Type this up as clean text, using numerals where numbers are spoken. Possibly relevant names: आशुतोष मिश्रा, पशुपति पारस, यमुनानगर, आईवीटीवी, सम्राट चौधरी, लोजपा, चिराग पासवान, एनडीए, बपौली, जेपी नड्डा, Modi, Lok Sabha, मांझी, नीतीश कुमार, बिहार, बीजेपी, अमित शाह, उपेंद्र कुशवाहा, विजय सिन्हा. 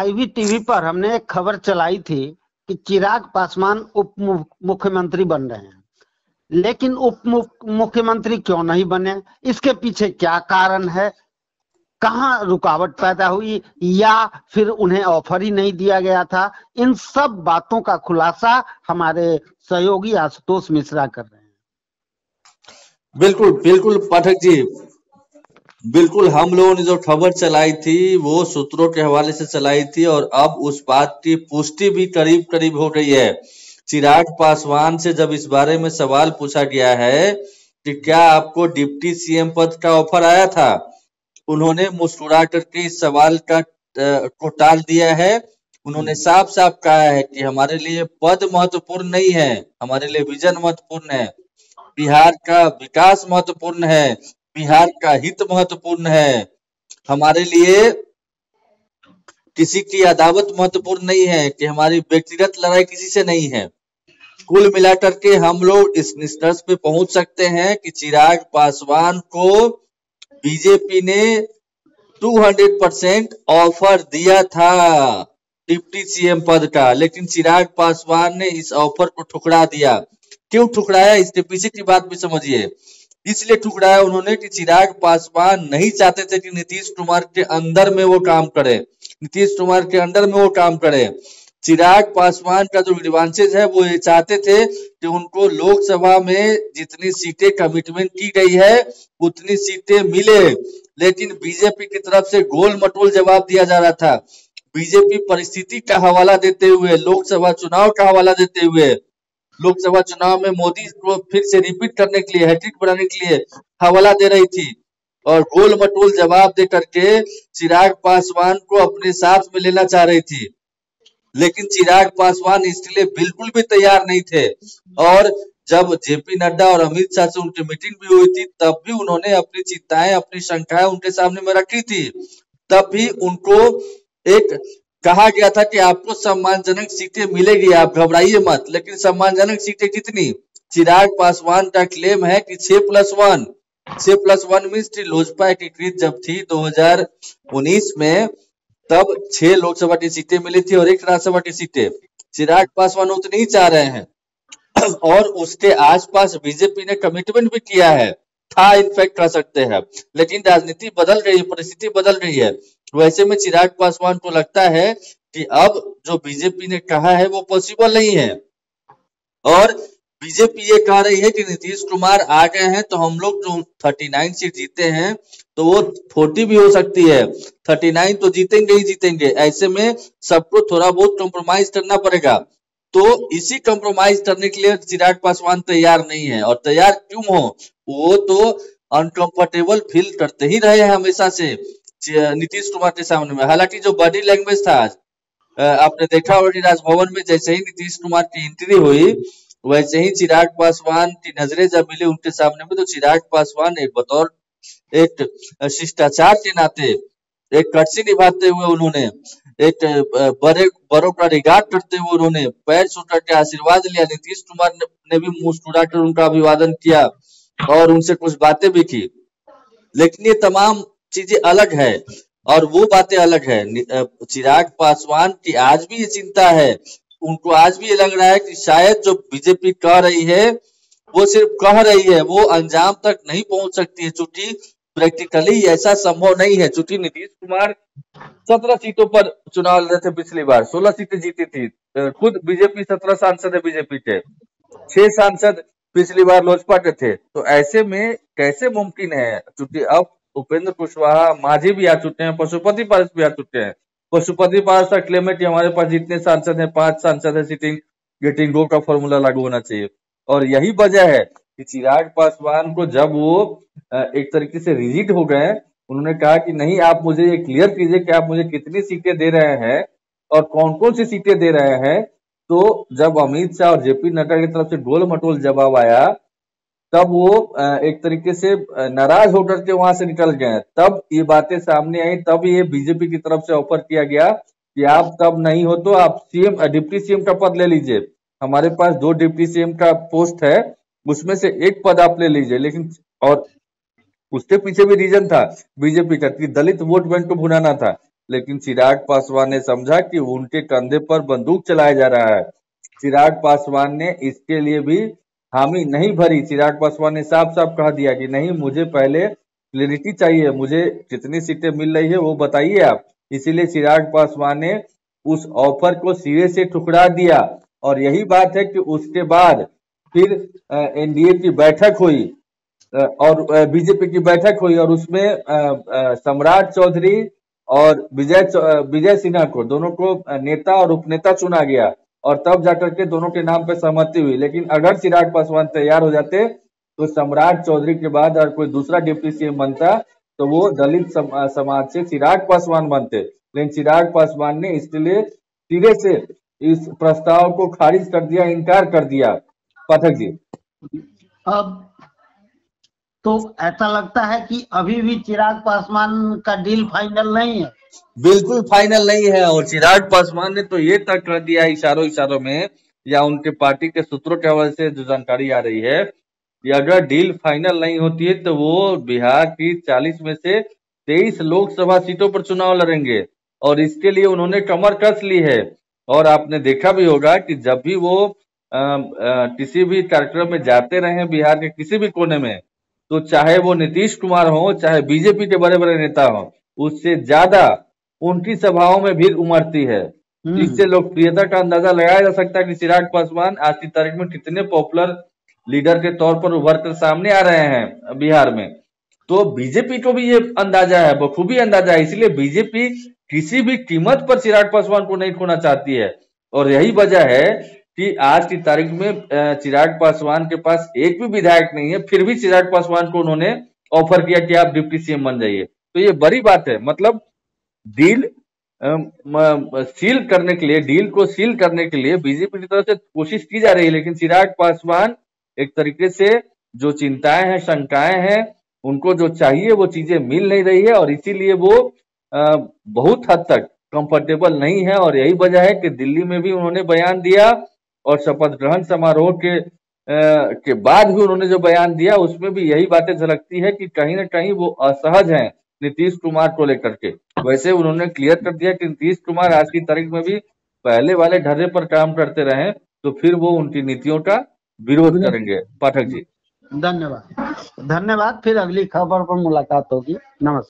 आईवीटीवी पर हमने एक खबर चलाई थी कि चिराग पासवान उप मुख्यमंत्री बन रहे हैं, लेकिन उप मुख्यमंत्री क्यों नहीं बने, इसके पीछे क्या कारण है, कहाँ रुकावट पैदा हुई या फिर उन्हें ऑफर ही नहीं दिया गया था, इन सब बातों का खुलासा हमारे सहयोगी आशुतोष मिश्रा कर रहे हैं। बिल्कुल बिल्कुल पाठक जी, बिल्कुल हम लोगों ने जो खबर चलाई थी वो सूत्रों के हवाले से चलाई थी और अब उस बात की पुष्टि भी करीब करीब हो गई है। चिराग पासवान से जब इस बारे में सवाल पूछा गया है कि क्या आपको डिप्टी सीएम पद का ऑफर आया था, उन्होंने मुस्कुरा करके इस सवाल को टाल दिया है। उन्होंने साफ साफ कहा है कि हमारे लिए पद महत्वपूर्ण नहीं है, हमारे लिए विजन महत्वपूर्ण है, बिहार का विकास महत्वपूर्ण है, बिहार का हित महत्वपूर्ण है, हमारे लिए किसी की अदावत महत्वपूर्ण नहीं है, कि हमारी व्यक्तिगत लड़ाई किसी से नहीं है। कुल मिलाकर के हम लोग इस निष्कर्ष पे पहुंच सकते हैं कि चिराग पासवान को बीजेपी ने 200% ऑफर दिया था डिप्टी सीएम पद का, लेकिन चिराग पासवान ने इस ऑफर को ठुकरा दिया। क्यों ठुकराया, इसके पीछे की बात भी समझिए। इसलिए ठुकराया उन्होंने कि चिराग पासवान नहीं चाहते थे कि नीतीश कुमार के अंदर में वो काम करे, नीतीश कुमार के अंडर में वो काम करे। चिराग पासवान का जो ग्रीवांसेज है वो ये चाहते थे कि उनको लोकसभा में जितनी सीटें कमिटमेंट की गई है उतनी सीटें मिले, लेकिन बीजेपी की तरफ से गोल मटोल जवाब दिया जा रहा था। बीजेपी परिस्थिति का हवाला देते हुए, लोकसभा चुनाव का हवाला देते हुए, लोकसभा चुनाव में मोदी को फिर से रिपीट करने के लिए, हैट्रिक बनाने के लिए हवाला दे रही थी और गोल मटोल जवाब दे करके चिराग पासवान को अपने साथ में लेना चाह रही थी। लेकिन चिराग पासवान इसके लिए बिल्कुल भी तैयार नहीं थे और जब जेपी नड्डा और अमित शाह से उनकी मीटिंग भी हुई थी तब भी उन्होंने अपनी चिंताएं, अपनी शंकाएं उनके सामने में रखी थी। तब भी उनको एक कहा गया था कि आपको सम्मानजनक सीटें मिलेगी, आप घबराइए मत। लेकिन सम्मानजनक सीटें कितनी? चिराग पासवान का क्लेम है कि 6+1। 6+1 मीन्स की लोजपा एकीकृत जब थी 2019 में, तब 6 लोकसभा की सीटें मिली थी और 1 राज्यसभा की सीटें। चिराग पासवान उतनी ही चाह रहे हैं और उसके आसपास बीजेपी ने कमिटमेंट भी किया है, था इनफैक्ट कह सकते हैं, लेकिन राजनीति बदल गई है, परिस्थिति बदल गई है। वैसे में चिराग पासवान को लगता है कि अब जो बीजेपी ने कहा है वो पॉसिबल नहीं है और बीजेपी ये कह रही है कि नीतीश कुमार आ गए हैं तो हम लोग जो 39 सीट जीते हैं तो वो 40 भी हो सकती है, 39 तो जीतेंगे ही जीतेंगे। ऐसे में सबको थोड़ा बहुत कॉम्प्रोमाइज करना पड़ेगा, तो इसी कॉम्प्रोमाइज करने के लिए चिराग पासवान तैयार नहीं है। और तैयार क्यों हो, वो तो अनकंफर्टेबल फील करते ही रहे हैं हमेशा से नीतीश कुमार के सामने में। हालांकि जो बॉडी लैंग्वेज था, आपने देखा होगा राजभवन में जैसे ही नीतीश कुमार की एंट्री हुई वैसे ही चिराग पासवान की नजरें जब मिली उनके सामने में तो चिराग पासवान एक बतौर एक शिष्टाचार के नाते एक कड़सी निभाते हुए, उन्होंने एक बड़ों का रिगार्ड करते हुए उन्होंने पैर छूकर के आशीर्वाद लिया। नीतीश कुमार ने भी मुस्कुरा कर उनका अभिवादन किया और उनसे कुछ बातें भी की। लेकिन ये तमाम चीजें अलग है और वो बातें अलग है। चिराग पासवान की आज भी ये चिंता है, उनको आज भी ये लग रहा है कि शायद जो बीजेपी कह रही है वो सिर्फ कह रही है, वो अंजाम तक नहीं पहुंच सकती है, चूंकि प्रैक्टिकली ऐसा संभव नहीं है। चूंकि नीतीश कुमार 17 सीटों पर चुनाव लड़ रहे थे पिछली बार, 16 सीटें जीती थी खुद बीजेपी, 17 सांसद है बीजेपी के, 6 सांसद पिछली बार लोजपा के थे। तो ऐसे में कैसे मुमकिन है, चूंकि अब उपेंद्र कुशवाहा, मांझी भी आ चुके हैं, पशुपति पारस भी आ चुके हैं। पशुपति पारस का क्लेम है कि हमारे पास जितने सांसद हैं 5 सांसद है, सिटिंग गेटिंग गो का फॉर्मूला लागू होना चाहिए। और यही वजह है कि चिराग पासवान को जब वो एक तरीके से रिजिट हो गए, उन्होंने कहा कि नहीं, आप मुझे ये क्लियर कीजिए कि आप मुझे कितनी सीटें दे रहे हैं और कौन कौन सी सीटें दे रहे हैं। तो जब अमित शाह और जेपी नड्डा की तरफ से गोल मटोल जवाब आया तब वो एक तरीके से नाराज होकर के वहां से निकल गए। तब ये बातें सामने आई, तब ये बीजेपी की तरफ से ऑफर किया गया कि आप तब नहीं हो तो आप सीएम, डिप्टी सीएम का पद ले लीजिए, हमारे पास 2 डिप्टी सीएम का पोस्ट है उसमें से एक पद आप ले लीजिए। लेकिन और उसके पीछे भी रीजन था बीजेपी का कि दलित वोट बैंक को भुनाना था। लेकिन चिराग पासवान ने समझा कि उनके कंधे पर बंदूक चलाया जा रहा है। चिराग पासवान ने इसके लिए भी हामी नहीं भरी। चिराग पासवान ने साफ साफ कह दिया कि नहीं, मुझे पहले क्लैरिटी चाहिए, मुझे कितनी सीटें मिल रही है वो बताइए आप। इसीलिए चिराग पासवान ने उस ऑफर को सिरे से ठुकरा दिया। और यही बात है कि उसके बाद फिर एनडीए की बैठक हुई और बीजेपी की बैठक हुई और उसमें सम्राट चौधरी और विजय सिन्हा को दोनों को नेता और उपनेता चुना गया और तब जाकर के दोनों के नाम पर सहमति हुई। लेकिन अगर चिराग पासवान तैयार हो जाते तो सम्राट चौधरी के बाद और कोई दूसरा डिप्टी सीएम बनता तो वो दलित समाज से चिराग पासवान बनते। लेकिन चिराग पासवान ने इसके लिए सिरे से इस प्रस्ताव को खारिज कर दिया, इनकार कर दिया। पाठक जी, अब तो ऐसा लगता है कि अभी भी चिराग पासवान का डील फाइनल नहीं है, बिल्कुल फाइनल नहीं है। और चिराग पासवान ने तो ये तय कर दिया इशारों में, या उनके पार्टी के सूत्रों के हवाले से जो जानकारी आ रही है कि अगर डील फाइनल नहीं होती है तो वो बिहार की 40 में से 23 लोकसभा सीटों पर चुनाव लड़ेंगे और इसके लिए उन्होंने कमर कस ली है। और आपने देखा भी होगा कि जब भी वो किसी भी कार्यक्रम में जाते रहे बिहार के किसी भी कोने में, तो चाहे वो नीतीश कुमार हो, चाहे बीजेपी के बड़े बड़े नेता हो, उससे ज्यादा उनकी सभाओं में भीड़ उमड़ती है। इससे लोकप्रियता का अंदाजा लगाया जा सकता है कि चिराग पासवान आज की तारीख में कितने पॉपुलर लीडर के तौर पर उभर कर सामने आ रहे हैं बिहार में। तो बीजेपी को भी ये अंदाजा है, बखूबी अंदाजा है। इसलिए बीजेपी किसी भी कीमत पर चिराग पासवान को नहीं खोना चाहती है। और यही वजह है कि आज की तारीख में चिराग पासवान के पास एक भी विधायक नहीं है, फिर भी चिराग पासवान को उन्होंने ऑफर किया कि आप डिप्टी सीएम बन जाइए। तो ये बड़ी बात है। मतलब डील सील करने के लिए, डील को सील करने के लिए बीजेपी की तरफ से कोशिश की जा रही है। लेकिन चिराग पासवान एक तरीके से जो चिंताएं हैं, शंकाएं हैं, उनको जो चाहिए वो चीजें मिल नहीं रही है और इसीलिए वो बहुत हद तक कंफर्टेबल नहीं है। और यही वजह है कि दिल्ली में भी उन्होंने बयान दिया और शपथ ग्रहण समारोह के बाद भी उन्होंने जो बयान दिया उसमें भी यही बातें झलकती है कि कहीं ना कहीं वो असहज हैं नीतीश कुमार को लेकर के। वैसे उन्होंने क्लियर कर दिया कि नीतीश कुमार आज की तारीख में भी पहले वाले ढर्रे पर काम करते रहे तो फिर वो उनकी नीतियों का विरोध करेंगे। पाठक जी धन्यवाद। फिर अगली खबर पर मुलाकात होगी। नमस्कार।